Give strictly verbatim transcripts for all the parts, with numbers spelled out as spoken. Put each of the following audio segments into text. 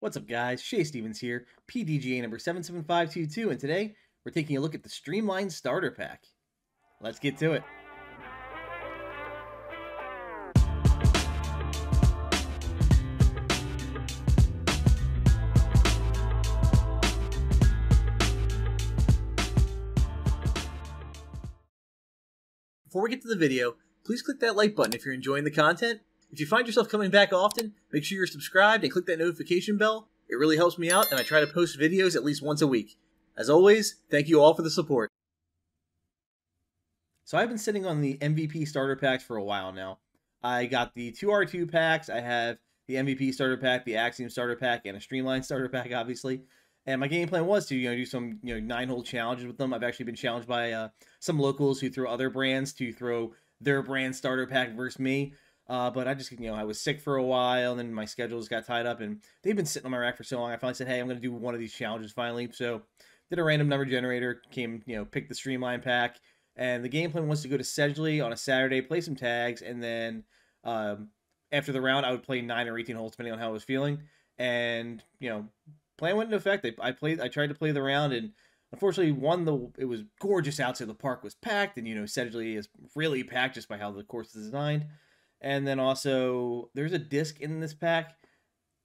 What's up guys, Shea Stevens here, P D G A number seven seven five two two, and today we're taking a look at the Streamline Starter Pack. Let's get to it. Before we get to the video, please click that like button if you're enjoying the content. If you find yourself coming back often, make sure you're subscribed and click that notification bell. It really helps me out, and I try to post videos at least once a week. As always, thank you all for the support. So I've been sitting on the M V P starter packs for a while now. I got the two R two packs, I have the M V P starter pack, the Axiom starter pack, and a Streamline starter pack, obviously. And my game plan was to, you know, do some, you know, nine-hole challenges with them. I've actually been challenged by uh, some locals who throw other brands to throw their brand starter pack versus me. Uh, but I just, you know, I was sick for a while, and then my schedules got tied up, and they've been sitting on my rack for so long, I finally said, hey, I'm going to do one of these challenges finally. So did a random number generator, came, you know, picked the Streamline pack, and the game plan was to go to Sedgley on a Saturday, play some tags, and then um, after the round, I would play nine or eighteen holes, depending on how I was feeling, and, you know, plan went into effect. I, I played, I tried to play the round, and unfortunately, one, the it was gorgeous outside, the park was packed, and, you know, Sedgley is really packed just by how the course is designed. And then also, there's a disc in this pack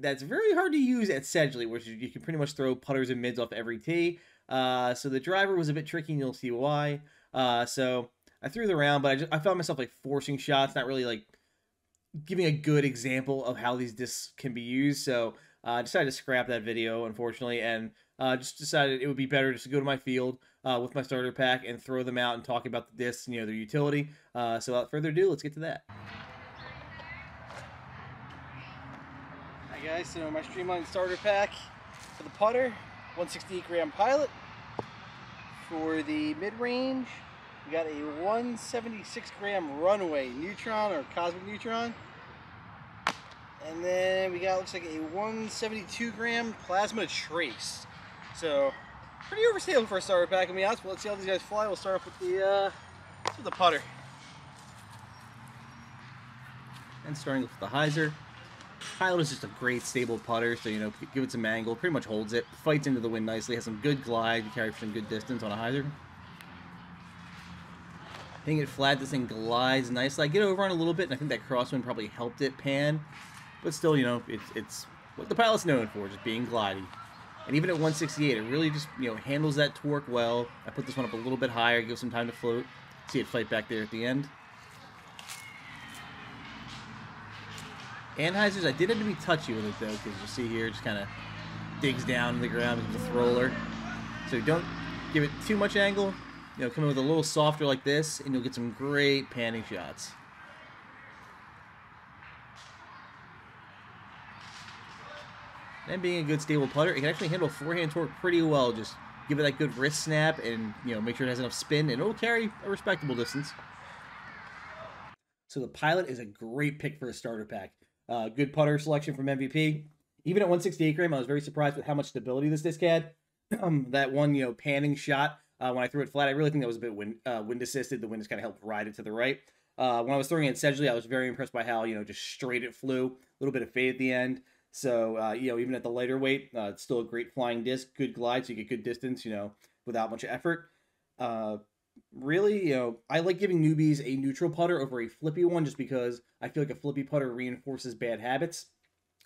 that's very hard to use at Sedgley, which you can pretty much throw putters and mids off every tee. Uh, so the driver was a bit tricky, and you'll see why. Uh, so I threw the round, but I, just, I found myself like forcing shots, not really like giving a good example of how these discs can be used. So uh, I decided to scrap that video, unfortunately, and uh, just decided it would be better just to go to my field uh, with my starter pack and throw them out and talk about the discs and, you know, their utility. Uh, so without further ado, let's get to that. Guys, so my Streamline starter pack for the putter, one sixty-eight gram Pilot. For the mid-range, we got a one seventy-six gram Runway Neutron or Cosmic Neutron, and then we got, looks like, a one seventy-two gram Plasma Trace. So pretty oversailing for a starter pack, to be honest. But let's see how these guys fly. We'll start off with the uh, with the putter, and starting with the hyzer. Pilot is just a great stable putter, so, you know, give it some angle, pretty much holds it, fights into the wind nicely, has some good glide, can carry for some good distance on a hyzer. Hitting it flat, this thing glides nicely. I get over on a little bit, and I think that crosswind probably helped it pan, but still, you know, it's, it's what the Pilot's known for, just being glidey. And even at one sixty-eight, it really just, you know, handles that torque well. I put this one up a little bit higher, gives some time to float, see it fight back there at the end. Anheuser's, I did have to be touchy with it though, because you see here, it just kind of digs down in the ground with the roller. So don't give it too much angle. You know, come in with a little softer like this, and you'll get some great panning shots. And being a good stable putter, it can actually handle forehand torque pretty well. Just give it that good wrist snap, and, you know, make sure it has enough spin, and it'll carry a respectable distance. So the Pilot is a great pick for a starter pack. Uh, good putter selection from M V P. Even at one sixty-eight gram, I was very surprised with how much stability this disc had. Um, that one, you know, panning shot, uh, when I threw it flat, I really think that was a bit wind, uh, wind assisted. The wind just kind of helped ride it to the right. Uh, when I was throwing it at Sedgley, I was very impressed by how, you know, just straight it flew. A little bit of fade at the end. So, uh, you know, even at the lighter weight, uh, it's still a great flying disc. Good glide, so you get good distance, you know, without much effort. Uh, Really, you know, I like giving newbies a neutral putter over a flippy one just because I feel like a flippy putter reinforces bad habits.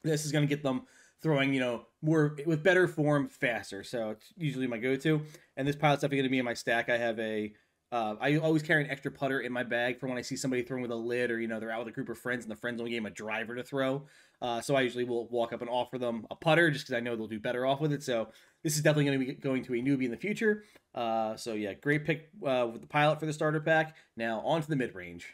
This is going to get them throwing, you know, more with better form faster. So it's usually my go-to. And this Pilot's definitely going to be in my stack. I have a, uh, I always carry an extra putter in my bag for when I see somebody throwing with a lid or, you know, they're out with a group of friends and the friends only gave them a driver to throw. Uh, so I usually will walk up and offer them a putter just because I know they'll do better off with it. So this is definitely going to be going to a newbie in the future. Uh, so yeah, great pick uh, with the Pilot for the starter pack. Now on to the mid-range.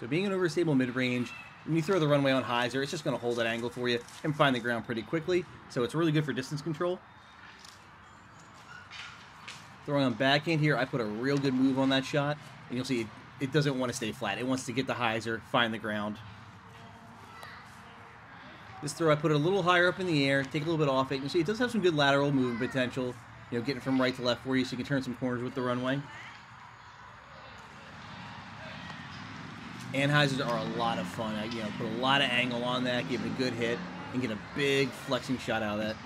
So being an overstable mid-range, when you throw the Runway on hyzer, it's just going to hold that angle for you and find the ground pretty quickly. So it's really good for distance control. Throwing on backhand here, I put a real good move on that shot. And you'll see it, it doesn't want to stay flat. It wants to get the hyzer, find the ground. This throw, I put it a little higher up in the air, take a little bit off it. You see, it does have some good lateral movement potential, you know, getting from right to left for you, so you can turn some corners with the Runway. Anheisers are a lot of fun. I, you know, put a lot of angle on that, give it a good hit. and get a big flexing shot out of that.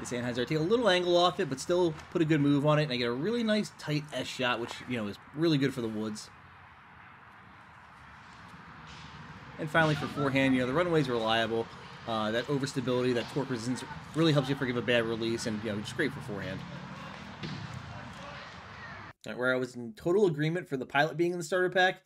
This Anheuser take a little angle off it, but still put a good move on it, and I get a really nice tight S shot, which, you know, is really good for the woods. And finally, for forehand, you know, the runway's reliable. Uh, that overstability, that torque resistance really helps you forgive a bad release, and, you know, it's great for forehand. All right, where I was in total agreement for the Pilot being in the starter pack,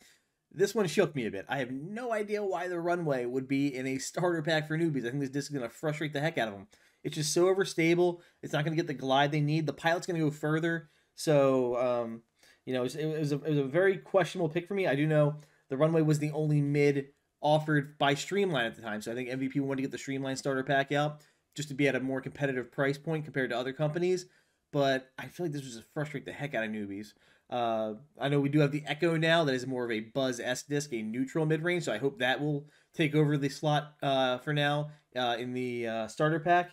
this one shook me a bit. I have no idea why the Runway would be in a starter pack for newbies. I think this disc is going to frustrate the heck out of them. It's just so overstable. It's not going to get the glide they need. The Pilot's going to go further. So, um, you know, it was, it, was a, it was a very questionable pick for me. I do know the Runway was the only mid offered by Streamline at the time. So I think M V P wanted to get the Streamline starter pack out just to be at a more competitive price point compared to other companies. But I feel like this was just frustrate the heck out of newbies. Uh, I know we do have the Echo now that is more of a Buzz-esque disc, a neutral mid-range. So I hope that will take over the slot uh, for now uh, in the uh, starter pack.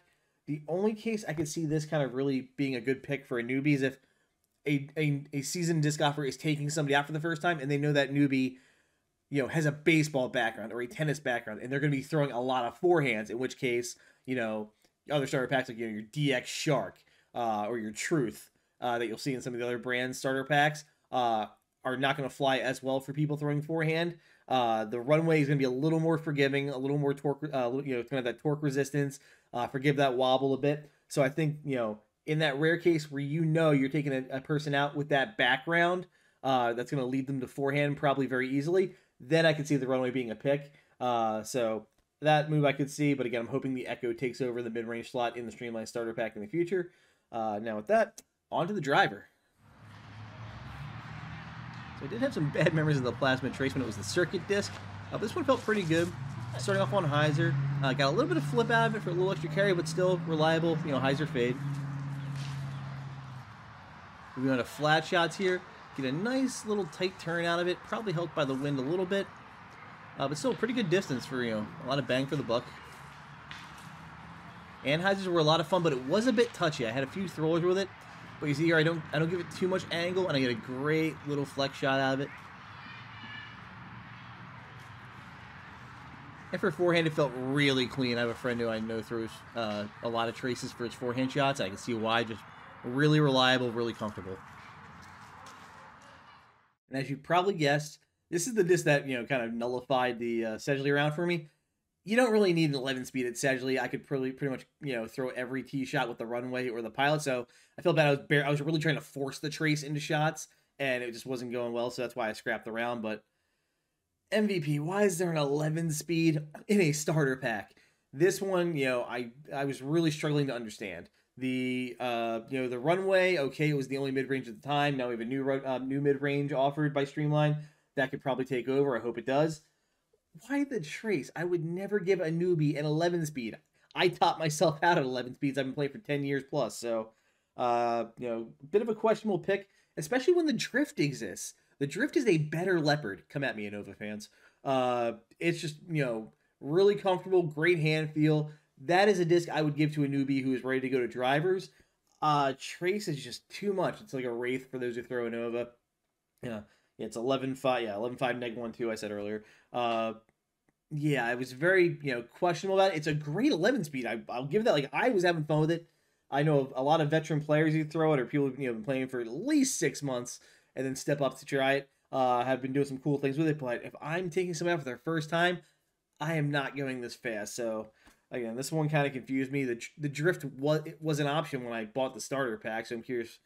The only case I could see this kind of really being a good pick for a newbie is if a, a, a seasoned disc golfer is taking somebody out for the first time and they know that newbie, you know, has a baseball background or a tennis background, and they're going to be throwing a lot of forehands, in which case, you know, other starter packs like, you know, your D X Shark uh, or your Truth uh, that you'll see in some of the other brand starter packs uh, are not going to fly as well for people throwing forehand. Uh, the runway is going to be a little more forgiving, a little more torque, uh, you know, it's going to have that torque resistance, uh, forgive that wobble a bit. So I think, you know, in that rare case where, you know, you're taking a, a person out with that background, uh, that's going to lead them to forehand probably very easily, then I could see the runway being a pick. Uh, so that move I could see, but again, I'm hoping the Echo takes over the mid-range slot in the Streamline starter pack in the future. Uh, now with that, on to the driver. So I did have some bad memories of the Plasma Trace when it was the circuit disc. Uh, this one felt pretty good. Starting off on Heiser, uh, got a little bit of flip out of it for a little extra carry, but still reliable, you know, Heiser fade. Moving on to flat shots here. Get a nice little tight turn out of it, probably helped by the wind a little bit, uh, but still a pretty good distance for, you know, a lot of bang for the buck. Anheisers were a lot of fun, but it was a bit touchy. I had a few throwers with it, but you see here I don't I don't give it too much angle, and I get a great little flex shot out of it. And for forehand, it felt really clean. I have a friend who I know throws uh, a lot of traces for his forehand shots. I can see why. Just really reliable, really comfortable. And as you probably guessed, this is the disc that, you know, kind of nullified the uh, Sedgley round for me. You don't really need an eleven speed at Sedgley. I could pretty, pretty much, you know, throw every tee shot with the runway or the Pilot. So I felt bad. I was bare, I was really trying to force the Trace into shots, and it just wasn't going well. So that's why I scrapped the round. But M V P, why is there an eleven speed in a starter pack? This one, you know, I I was really struggling to understand. The, uh, you know, the runway, okay, it was the only mid-range at the time. Now we have a new uh, new mid-range offered by Streamline. That could probably take over. I hope it does. Why the Trace? I would never give a newbie an eleven speed. I taught myself out at eleven speeds. I've been playing for ten years plus. So, uh, you know, a bit of a questionable pick, especially when the Drift exists. The Drift is a better Leopard. Come at me, Innova fans. Uh, it's just, you know, really comfortable, great hand feel. That is a disc I would give to a newbie who is ready to go to drivers. Uh, Trace is just too much. It's like a Wraith for those who throw Innova. Yeah, yeah it's eleven five. Yeah, eleven five neg one two. I said earlier. Uh, yeah, it was very, you know, questionable about it. It's a great eleven speed. I, I'll give that. Like, I was having fun with it. I know a lot of veteran players who throw it, or people who've, you know, been playing for at least six months and then step up to try it. Uh, have been doing some cool things with it. But if I'm taking somebody out for their first time, I am not going this fast. So. Again, this one kind of confused me. The, the Drift was, it was an option when I bought the starter pack, so I'm curious,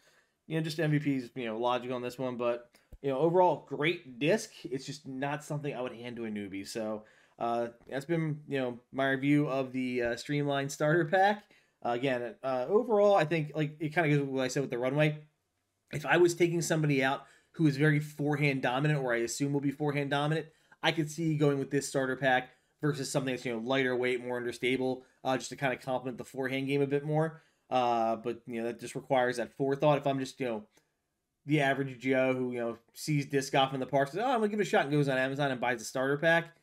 you know, just M V P's, you know, logic on this one. But, you know, overall, great disc. It's just not something I would hand to a newbie. So uh, that's been, you know, my review of the uh, Streamline starter pack. Uh, again, uh, overall, I think, like, it kind of goes with what I said with the runway. If I was taking somebody out who is very forehand dominant, or I assume will be forehand dominant, I could see going with this starter pack versus something that's, you know, lighter weight, more understable, uh, just to kind of complement the forehand game a bit more. Uh, but, you know, that just requires that forethought. If I'm just, you know, the average Joe who, you know, sees disc golf in the park, says, oh, I'm going to give it a shot, and goes on Amazon and buys a starter pack,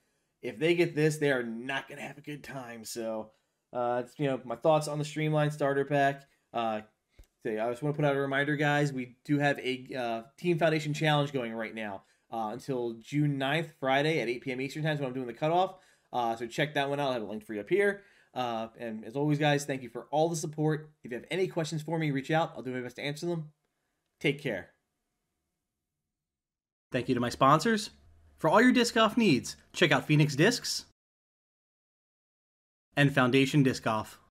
if they get this, they are not going to have a good time. So, uh, it's, you know, my thoughts on the Streamline starter pack. Uh, I just want to put out a reminder, guys, we do have a uh, Team Foundation Challenge going right now. uh, until June ninth, Friday at eight p m Eastern Time is when I'm doing the cutoff. Uh, so check that one out. I'll have a link for you up here. Uh, and as always, guys, thank you for all the support. If you have any questions for me, reach out. I'll do my best to answer them. Take care. Thank you to my sponsors. For all your disc golf needs, check out Phoenix Discs and Foundation Disc Golf.